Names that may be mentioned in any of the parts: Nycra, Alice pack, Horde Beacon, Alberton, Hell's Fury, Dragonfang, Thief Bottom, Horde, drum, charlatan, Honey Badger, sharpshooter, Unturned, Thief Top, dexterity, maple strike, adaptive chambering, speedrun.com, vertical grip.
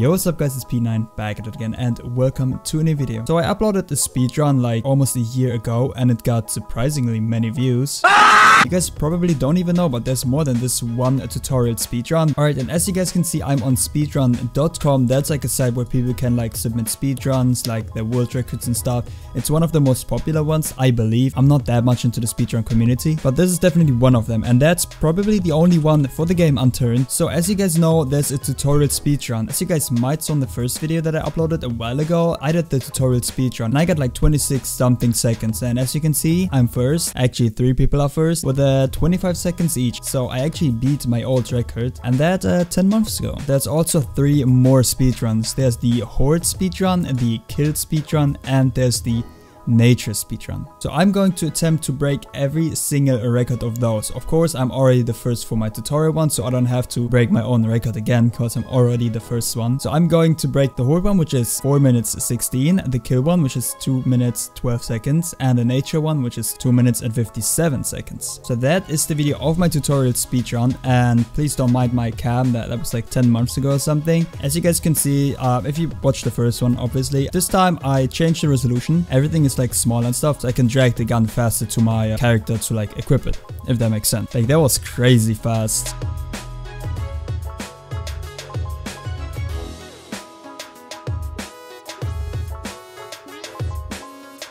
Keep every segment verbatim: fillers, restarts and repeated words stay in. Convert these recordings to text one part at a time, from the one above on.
Yo, what's up guys, it's P nine back at it again and welcome to a new video. So I uploaded the speedrun like almost a year ago and it got surprisingly many views. Ah! You guys probably don't even know, but there's more than this one tutorial speedrun. Alright, and as you guys can see, I'm on speedrun dot com. That's like a site where people can like submit speedruns, like their world records and stuff. It's one of the most popular ones, I believe. I'm not that much into the speedrun community, but this is definitely one of them, and that's probably the only one for the game Unturned. So as you guys know, there's a tutorial speedrun. As you guys might saw in the first video that I uploaded a while ago, I did the tutorial speedrun and I got like twenty-six something seconds, and as you can see, I'm first. Actually, three people are first with uh, twenty-five seconds each. So I actually beat my old record, and that uh, ten months ago. There's also three more speedruns. There's the Horde speedrun, the Kill speedrun, and there's the Nature speedrun. So I'm going to attempt to break every single record of those. Of course, I'm already the first for my tutorial one, so I don't have to break my own record again because I'm already the first one. So I'm going to break the Horde one, which is four minutes sixteen, the Kill one, which is two minutes twelve seconds, and the Nature one, which is two minutes and fifty-seven seconds. So that is the video of my tutorial speedrun, and please don't mind my cam, that, that was like ten months ago or something. As you guys can see, uh, if you watched the first one, obviously, this time I changed the resolution. Everything is like small and stuff, so I can drag the gun faster to my uh, character to like equip it, if that makes sense. Like that was crazy fast.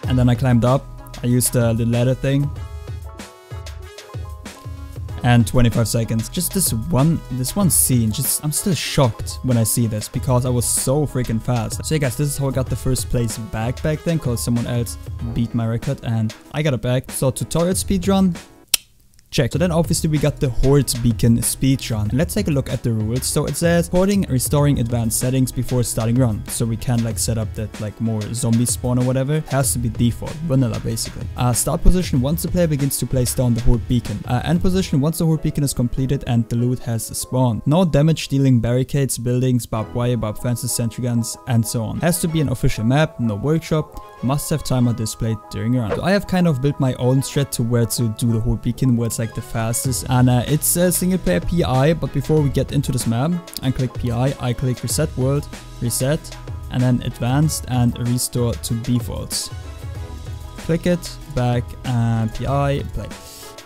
And then I climbed up, I used uh, the ladder thing. And twenty-five seconds. Just this one, this one scene, just I'm still shocked when I see this because I was so freaking fast. So yeah guys, this is how I got the first place back back then, cause someone else beat my record and I got it back. So tutorial speedrun, check. So then obviously we got the Horde Beacon speedrun. Let's take a look at the rules. So it says porting, restoring advanced settings before starting run. So we can like set up that like more zombie spawn or whatever. It has to be default, vanilla basically. Uh, start position once the player begins to place down the Horde Beacon. Uh, end position once the Horde Beacon is completed and the loot has spawned. No damage dealing barricades, buildings, barbed wire, barbed fences, sentry guns, and so on. Has to be an official map, no workshop. Must have timer displayed during a run. So I have kind of built my own strat to where to do the Horde Beacon, where it's like the fastest, and uh, it's a single player P I. But before we get into this map and click P I, I click reset world, reset, and then advanced and restore to defaults. Click it back and P I play.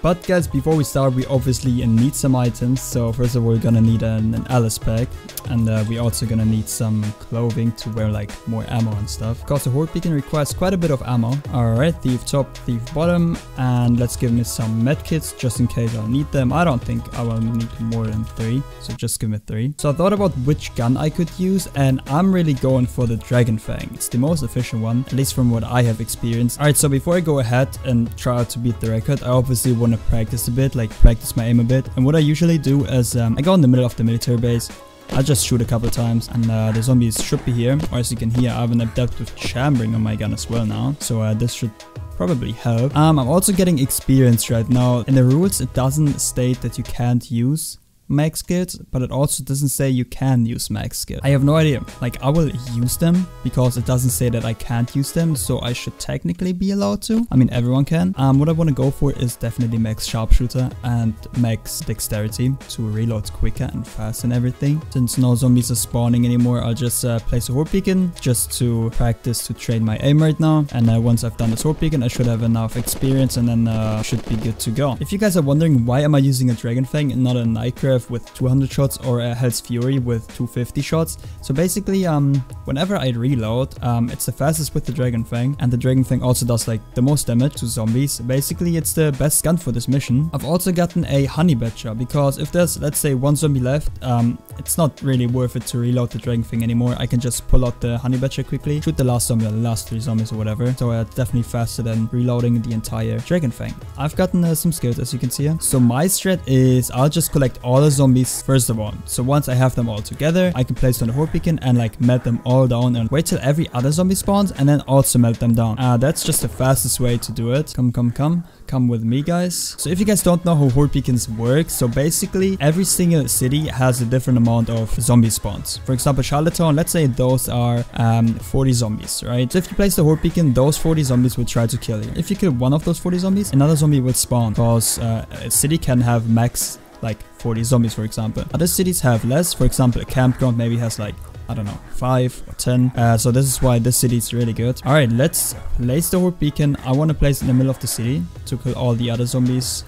But guys, before we start, we obviously need some items. So first of all, we're gonna need an, an Alice pack, and uh, we're also gonna need some clothing to wear like more ammo and stuff, because the Horde Beacon requires quite a bit of ammo. Alright, Thief Top, Thief Bottom, and let's give me some medkits just in case I need them. I don't think I will need more than three, so just give me three. So I thought about which gun I could use, and I'm really going for the Dragonfang. It's the most efficient one, at least from what I have experienced. Alright, so before I go ahead and try out to beat the record, I obviously want to practice a bit, like practice my aim a bit. And what I usually do is um, I go in the middle of the military base, I just shoot a couple times, and uh, the zombies should be here. Or as you can hear, I have an adaptive chambering on my gun as well now, so uh, this should probably help. Um, I'm also getting experience right now. In the rules it doesn't state that you can't use max skills, but it also doesn't say you can use max skills. I have no idea. Like, I will use them because it doesn't say that I can't use them, so I should technically be allowed to. I mean, everyone can. Um, what I want to go for is definitely max sharpshooter and max dexterity to reload quicker and fast and everything. Since no zombies are spawning anymore, I'll just uh, place a Horde Beacon just to practice to train my aim right now. And uh, once I've done this Horde Beacon, I should have enough experience, and then uh, should be good to go. If you guys are wondering why am I using a Dragonfang and not a Nycra with two hundred shots or a Hell's Fury with two hundred fifty shots. So basically, um, whenever I reload, um, it's the fastest with the Dragonfang, and the Dragonfang also does like the most damage to zombies. Basically, it's the best gun for this mission. I've also gotten a Honey Badger because if there's, let's say, one zombie left, um, it's not really worth it to reload the Dragonfang anymore. I can just pull out the Honey Badger quickly, shoot the last zombie, or the last three zombies or whatever. So it's uh, definitely faster than reloading the entire Dragonfang. I've gotten uh, some skills, as you can see. So my strat is I'll just collect all the zombies first of all. So once I have them all together, I can place on the Horde Beacon and like melt them all down and wait till every other zombie spawns and then also melt them down. Uh, that's just the fastest way to do it. Come, come, come. Come with me, guys. So if you guys don't know how Horde Beacons work, so basically every single city has a different amount of zombie spawns. For example, Charlatan, let's say those are um, forty zombies, right? So if you place the Horde Beacon, those forty zombies will try to kill you. If you kill one of those forty zombies, another zombie will spawn, because uh, a city can have max like forty zombies, for example. Other cities have less. For example, a campground maybe has like I don't know, five or ten. Uh, so this is why this city is really good. Alright, let's place the Horde Beacon. I want to place it in the middle of the city to kill all the other zombies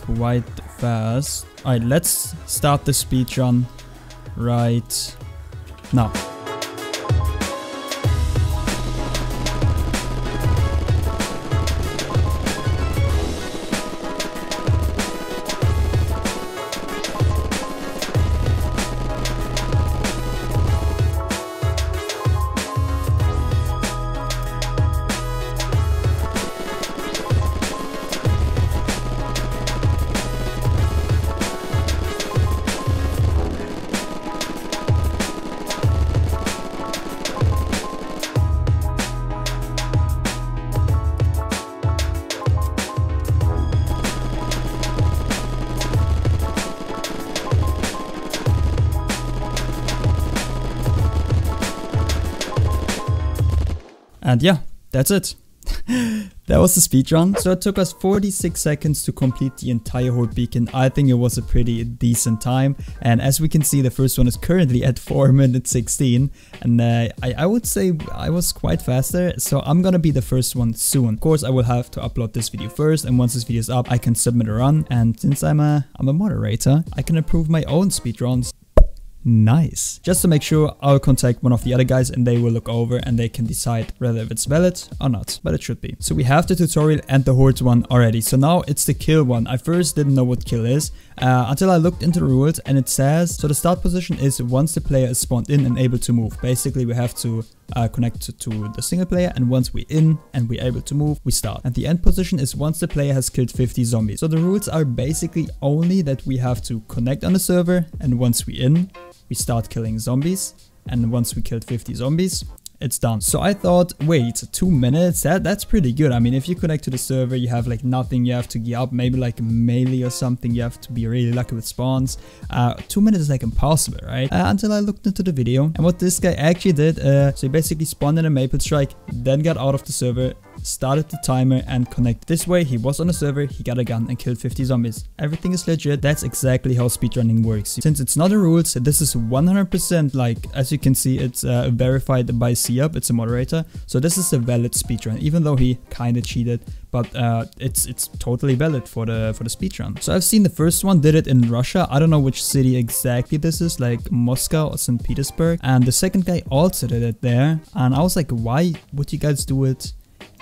quite fast. Alright, let's start the speedrun right now. And yeah, that's it. That was the speedrun. So it took us forty-six seconds to complete the entire Horde Beacon. I think it was a pretty decent time. And as we can see, the first one is currently at four minutes sixteen. And uh, I, I would say I was quite faster. So I'm gonna be the first one soon. Of course, I will have to upload this video first. And once this video is up, I can submit a run. And since I'm a, I'm a moderator, I can approve my own speedruns. Nice. Just to make sure, I'll contact one of the other guys and they will look over and they can decide whether if it's valid or not, but it should be. So we have the tutorial and the horde one already. So now it's the kill one. I first didn't know what kill is uh, until I looked into the rules, and it says, so the start position is once the player is spawned in and able to move. Basically, we have to uh, connect to, to the single player, and once we're in and we're able to move, we start. And the end position is once the player has killed fifty zombies. So the rules are basically only that we have to connect on the server, and once we're in, we start killing zombies, and once we killed fifty zombies, it's done. So I thought, wait, two minutes? That, that's pretty good. I mean, if you connect to the server, you have like nothing, you have to gear up, maybe like melee or something, you have to be really lucky with spawns. Uh, two minutes is like impossible, right? Uh, until I looked into the video, and what this guy actually did, uh, so he basically spawned in a maple strike, then got out of the server, started the timer and connected. This way he was on the server, he got a gun and killed fifty zombies. Everything is legit. That's exactly how speedrunning works. Since it's not a rule, so this is one hundred percent, like as you can see, it's uh, verified by C U B, it's a moderator. So this is a valid speedrun, even though he kind of cheated, but uh, it's it's totally valid for the for the speedrun. So I've seen the first one did it in Russia. I don't know which city exactly this is, like Moscow or Saint Petersburg. And the second guy also did it there. And I was like, why would you guys do it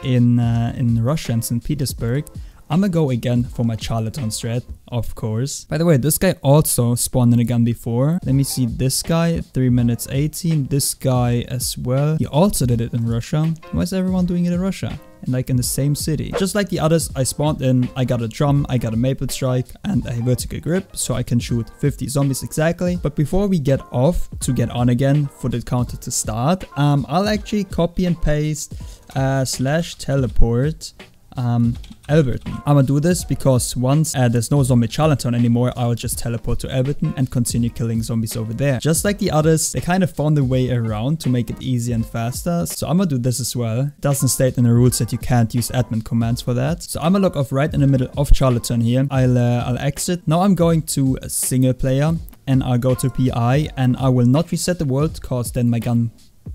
in uh, in Russia and Saint Petersburg? I'm gonna go again for my charlatan strat, of course. By the way, this guy also spawned in a gun before. Let me see, this guy, three minutes eighteen, this guy as well. He also did it in Russia. Why is everyone doing it in Russia? And like in the same city. Just like the others, I spawned in, I got a drum, I got a maple strike and a vertical grip, so I can shoot fifty zombies exactly. But before we get off to get on again for the counter to start, um, I'll actually copy and paste uh, slash teleport Um, Alberton. I'm gonna do this because once uh, there's no zombie charlatan anymore, I'll just teleport to Alberton and continue killing zombies over there. Just like the others, they kind of found a way around to make it easier and faster. So I'm gonna do this as well. It doesn't state in the rules that you can't use admin commands for that. So I'm gonna log off right in the middle of charlatan here. I'll, uh, I'll exit. Now I'm going to a single player and I'll go to P I, and I will not reset the world cause then my gun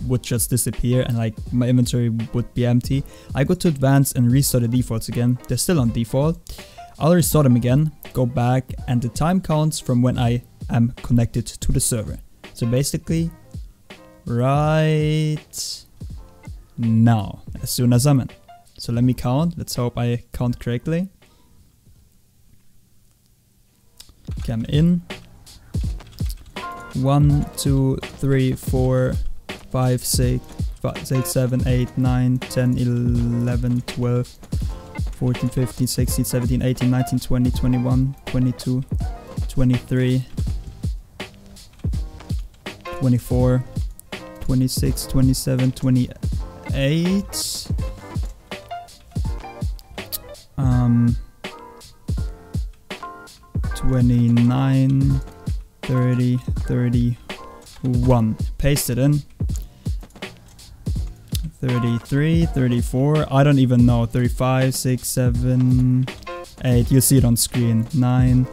would just disappear and like my inventory would be empty. I go to advanced and restore the defaults again. They're still on default. I'll restore them again, go back, and the time counts from when I am connected to the server. So basically right now, as soon as I'm in. So let me count. Let's hope I count correctly. Okay, I'm in. One, two, three, four, five, six, five, eight, seven, eight, nine, ten, eleven, twelve, fourteen, fifteen, sixteen, seventeen, eighteen, nineteen, twenty, twenty-one, twenty-two, twenty-three, twenty-four, twenty-six, twenty-seven, twenty-eight. Um, twenty-nine, thirty, thirty-one. Paste it in. thirty-three, thirty-four, I don't even know, thirty-five, six, seven, eight, you'll see it on screen, nine,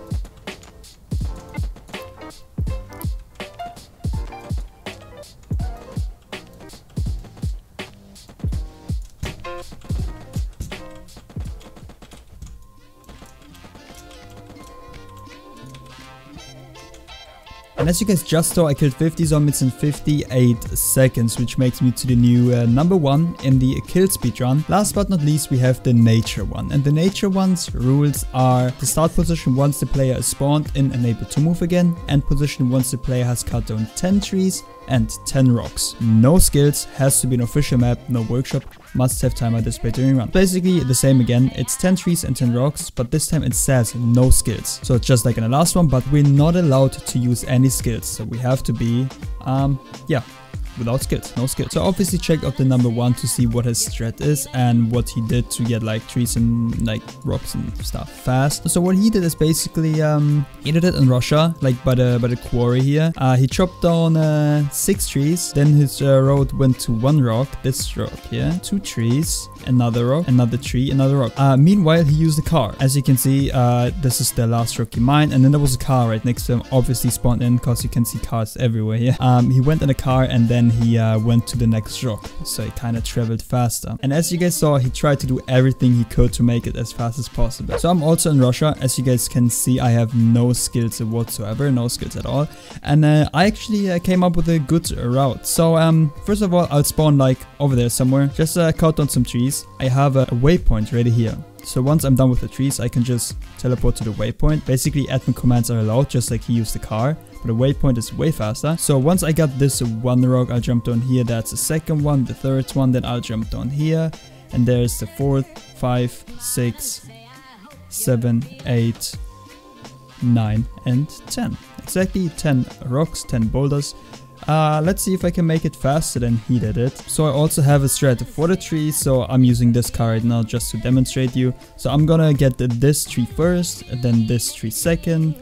And as you guys just saw, I killed fifty zombies in fifty-eight seconds, which makes me to the new uh, number one in the kill speedrun. Last but not least, we have the nature one. And the nature one's rules are the start position once the player is spawned in and able to move again, end position once the player has cut down ten trees and ten rocks. No skills, has to be an official map, no workshop, must have timer displayed during run. Basically the same again, it's ten trees and ten rocks, but this time it says no skills. So it's just like in the last one, but we're not allowed to use any skills, so we have to be, um, yeah. without skills, no skills. So obviously check out the number one to see what his strat is and what he did to get like trees and like rocks and stuff fast. So what he did is basically, um, he did it in Russia, like by the by the quarry here. Uh, he chopped down uh, six trees, then his uh, road went to one rock, this rock here, two trees, another rock, another tree, another rock. Uh, meanwhile, he used a car. As you can see, uh, this is the last rock he mined, and then there was a car right next to him, obviously spawned in because you can see cars everywhere here. Um, he went in a car and then he uh, went to the next rock, so he kind of traveled faster. And as you guys saw, he tried to do everything he could to make it as fast as possible. So I'm also in Russia. As you guys can see, I have no skills whatsoever, no skills at all. And uh, I actually uh, came up with a good route. So um, first of all, I'll spawn like over there somewhere, just uh, cut down some trees. I have a waypoint right here. So once I'm done with the trees, I can just teleport to the waypoint. Basically, admin commands are allowed, just like he used the car. But the waypoint is way faster. So once I got this one rock, I'll jump down here. That's the second one, the third one. Then I'll jump down here. And there's the fourth, five, six, seven, eight, nine, and ten. Exactly ten rocks, ten boulders. Uh, let's see if I can make it faster than he did it. So I also have a strat for the tree, so I'm using this car right now just to demonstrate you. So I'm gonna get this tree first, then this tree second,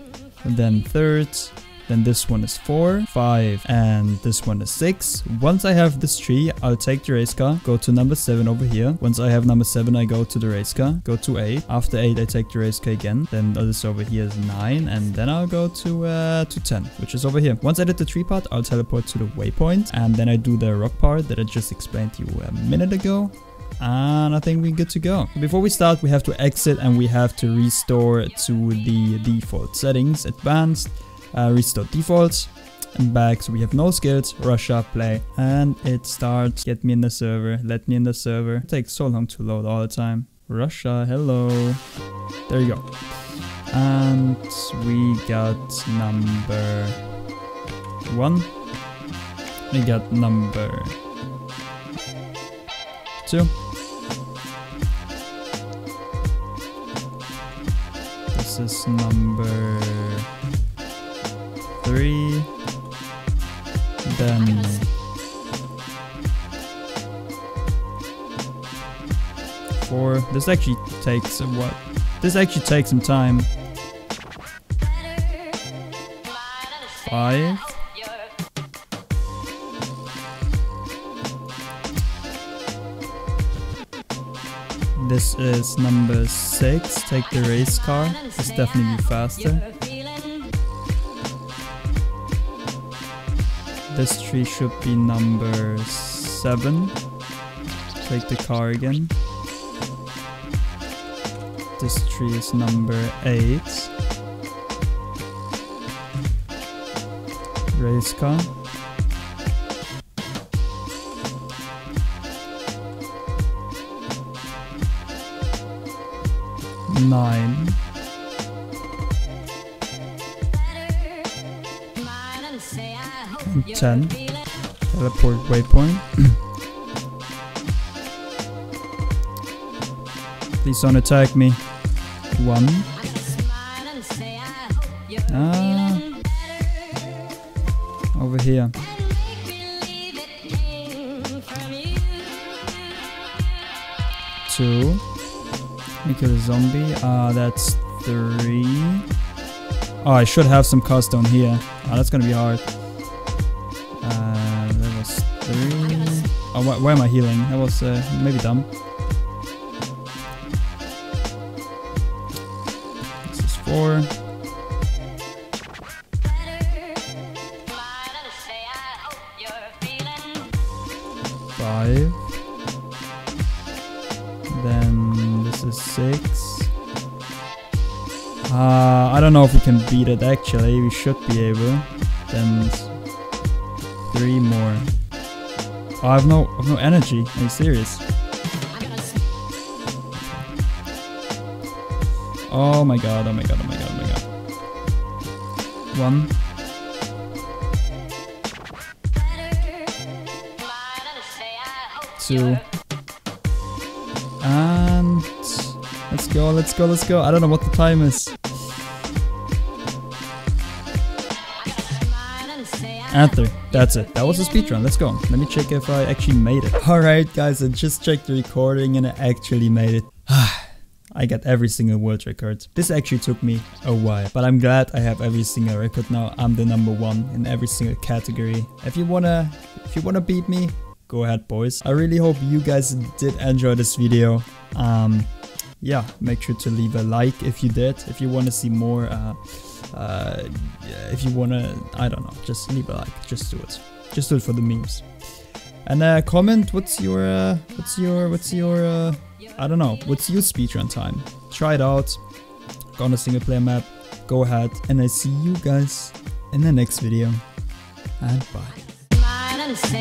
then third, then this one is four, five, and this one is six. Once I have this tree, I'll take the race car, go to number seven over here. Once I have number seven, I go to the race car, go to eight. After eight, I take the race car again. Then this over here is nine, and then I'll go to uh, to ten, which is over here. Once I did the tree part, I'll teleport to the waypoint, and then I do the rock part that I just explained to you a minute ago. And I think we're good to go. Before we start, we have to exit and we have to restore to the default settings, advanced, uh, restore defaults, and back. So we have no skills, Russia, play, and it starts. Get me in the server, let me in the server. It takes so long to load all the time. Russia, hello. There you go. And we got number one. We got number two. This is number three, then four. This actually takes a what? This actually takes some time. Five. This is number six. Take the race car. It's definitely faster. This tree should be number seven. Take the car again. This tree is number eight. Race car. Nine. And ten. Teleport waypoint. Please don't attack me. One. Ah. Over here. Two. We kill a zombie. Uh, that's three. Oh, I should have some cars down here. Oh, that's gonna be hard. Uh, that was three. Oh, wh why am I healing? That was uh, maybe dumb. This is four. Five. Then this is six. Uh, I don't know if we can beat it actually, we should be able. and three more. Oh, I've no, I've no energy. Are you serious? Oh my god! Oh my god! Oh my god! Oh my god! One. Two. And let's go! Let's go! Let's go! I don't know what the time is. After, that's it. That was a speedrun. Let's go. Let me check if I actually made it. Alright guys, I just checked the recording and I actually made it. I got every single world record. This actually took me a while, but I'm glad I have every single record now. I'm the number one in every single category. If you wanna, if you wanna beat me, go ahead boys. I really hope you guys did enjoy this video. Um, yeah, make sure to leave a like if you did. If you wanna see more, uh, uh if you wanna, I don't know, just leave a like, just do it, just do it for the memes, and uh comment what's your uh what's your what's your uh I don't know, what's your speedrun time. Try it out, go on a single player map, go ahead, and I see you guys in the next video, and bye.